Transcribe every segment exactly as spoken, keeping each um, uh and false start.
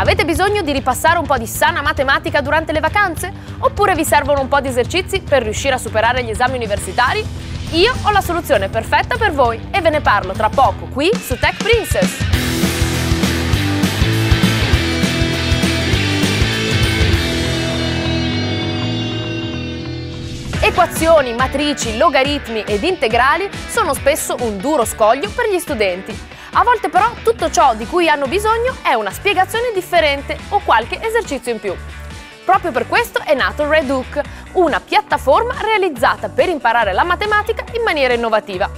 Avete bisogno di ripassare un po' di sana matematica durante le vacanze? Oppure vi servono un po' di esercizi per riuscire a superare gli esami universitari? Io ho la soluzione perfetta per voi e ve ne parlo tra poco qui su Tech Princess. Equazioni, matrici, logaritmi ed integrali sono spesso un duro scoglio per gli studenti. A volte però tutto ciò di cui hanno bisogno è una spiegazione differente o qualche esercizio in più. Proprio per questo è nato Redooc, una piattaforma realizzata per imparare la matematica in maniera innovativa.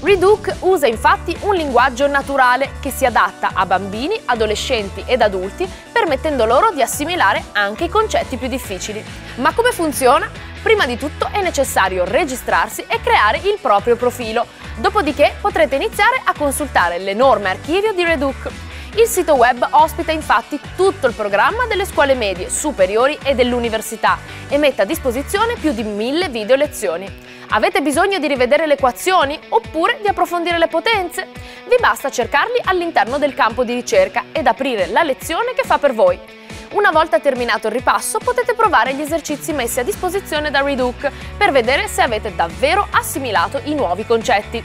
Redooc usa infatti un linguaggio naturale che si adatta a bambini, adolescenti ed adulti, permettendo loro di assimilare anche i concetti più difficili. Ma come funziona? Prima di tutto è necessario registrarsi e creare il proprio profilo, dopodiché potrete iniziare a consultare l'enorme archivio di Redooc. Il sito web ospita infatti tutto il programma delle scuole medie, superiori e dell'università e mette a disposizione più di mille video lezioni. Avete bisogno di rivedere le equazioni oppure di approfondire le potenze? Vi basta cercarli all'interno del campo di ricerca ed aprire la lezione che fa per voi. Una volta terminato il ripasso potete provare gli esercizi messi a disposizione da Redooc per vedere se avete davvero assimilato i nuovi concetti.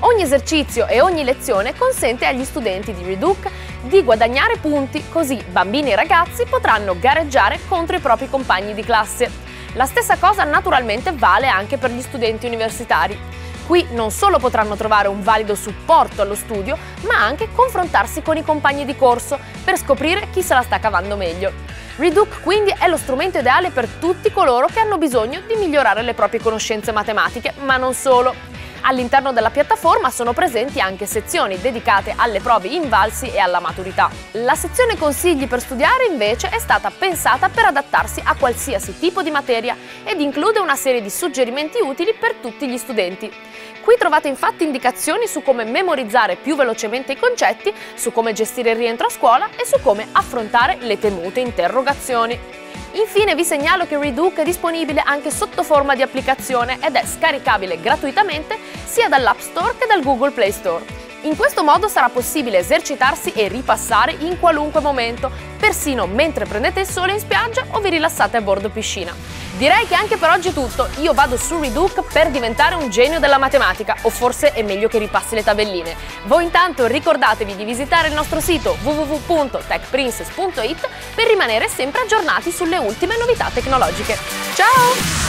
Ogni esercizio e ogni lezione consente agli studenti di Redooc di guadagnare punti, così bambini e ragazzi potranno gareggiare contro i propri compagni di classe. La stessa cosa naturalmente vale anche per gli studenti universitari. Qui non solo potranno trovare un valido supporto allo studio, ma anche confrontarsi con i compagni di corso per scoprire chi se la sta cavando meglio. Redooc quindi è lo strumento ideale per tutti coloro che hanno bisogno di migliorare le proprie conoscenze matematiche, ma non solo. All'interno della piattaforma sono presenti anche sezioni dedicate alle prove invalsi e alla maturità. La sezione consigli per studiare invece è stata pensata per adattarsi a qualsiasi tipo di materia ed include una serie di suggerimenti utili per tutti gli studenti. Qui trovate infatti indicazioni su come memorizzare più velocemente i concetti, su come gestire il rientro a scuola e su come affrontare le temute interrogazioni. Infine vi segnalo che Redooc è disponibile anche sotto forma di applicazione ed è scaricabile gratuitamente sia dall'App Store che dal Google Play Store. In questo modo sarà possibile esercitarsi e ripassare in qualunque momento, persino mentre prendete il sole in spiaggia o vi rilassate a bordo piscina. Direi che anche per oggi è tutto, io vado su Redooc per diventare un genio della matematica, o forse è meglio che ripassi le tabelline. Voi intanto ricordatevi di visitare il nostro sito w w w punto tech princess punto it per rimanere sempre aggiornati sulle ultime novità tecnologiche. Ciao!